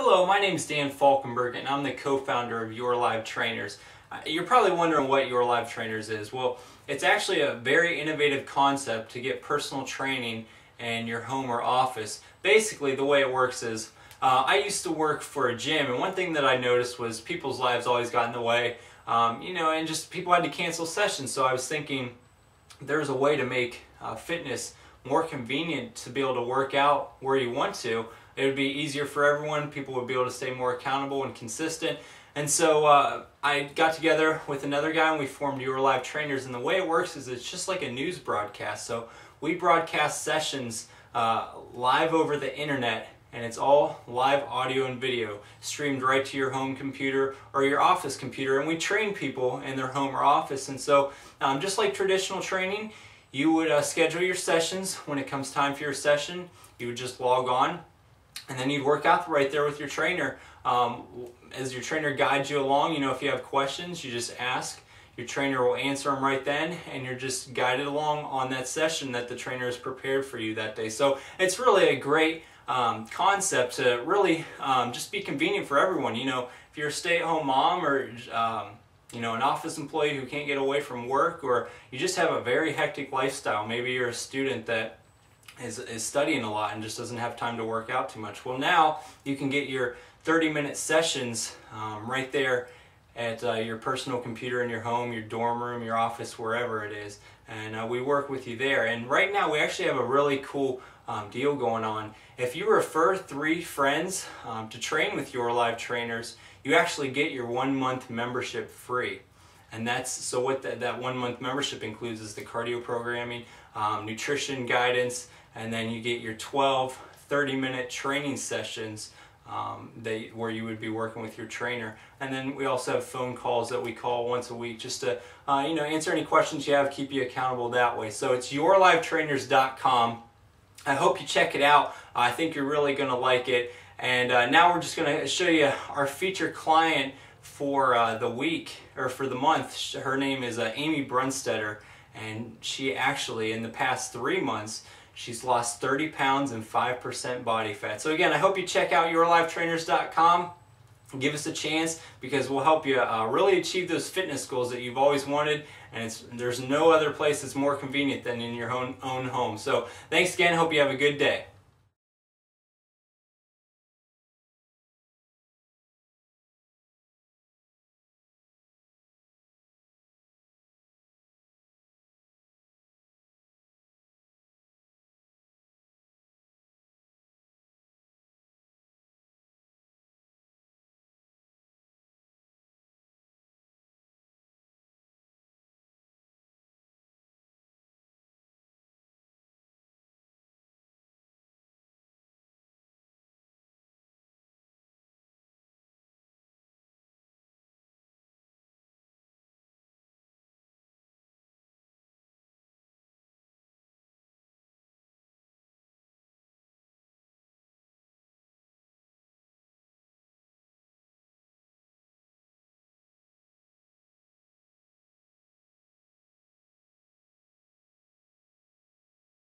Hello, my name is Dan Falkenberg and I'm the co-founder of Your Live Trainers. You're probably wondering what Your Live Trainers is. Well, it's actually a very innovative concept to get personal training in your home or office. Basically, the way it works is I used to work for a gym, and one thing that I noticed was people's lives always got in the way, and just people had to cancel sessions. So I was thinking there's a way to make fitness more convenient, to be able to work out where you want to. It would be easier for everyone. People would be able to stay more accountable and consistent. And so I got together with another guy and we formed Your Live Trainers. And the way it works is it's just like a news broadcast. So we broadcast sessions live over the internet, and it's all live audio and video streamed right to your home computer or your office computer. And we train people in their home or office. And so just like traditional training, you would schedule your sessions. When it comes time for your session, you would just log on, and then you'd work out right there with your trainer. As your trainer guides you along, if you have questions, you just ask. Your trainer will answer them right then, and you're just guided along on that session that the trainer has prepared for you that day. So it's really a great concept to really just be convenient for everyone. If you're a stay-at-home mom, or an office employee who can't get away from work, or you just have a very hectic lifestyle. Maybe you're a student that is studying a lot and just doesn't have time to work out too much. Well, now you can get your 30-minute sessions right there at your personal computer in your home, your dorm room, your office, wherever it is. And we work with you there. And right now we actually have a really cool deal going on. If you refer 3 friends to train with Your Live Trainers, you actually get your 1-month membership free. And that's so what that 1-month membership includes is the cardio programming, nutrition guidance, and then you get your 12 30-minute training sessions where you would be working with your trainer. And then we also have phone calls that we call once a week just to answer any questions you have, keep you accountable that way. So it's yourlivetrainers.com. I hope you check it out. I think you're really going to like it. And now we're just going to show you our feature client for the week, or for the month. Her name is Amy Brunstetter, and she actually, in the past 3 months, she's lost 30 pounds and 5% body fat. So again, I hope you check out yourlivetrainers.com. Give us a chance, because we'll help you really achieve those fitness goals that you've always wanted, and there's no other place that's more convenient than in your own home. So thanks again. Hope you have a good day.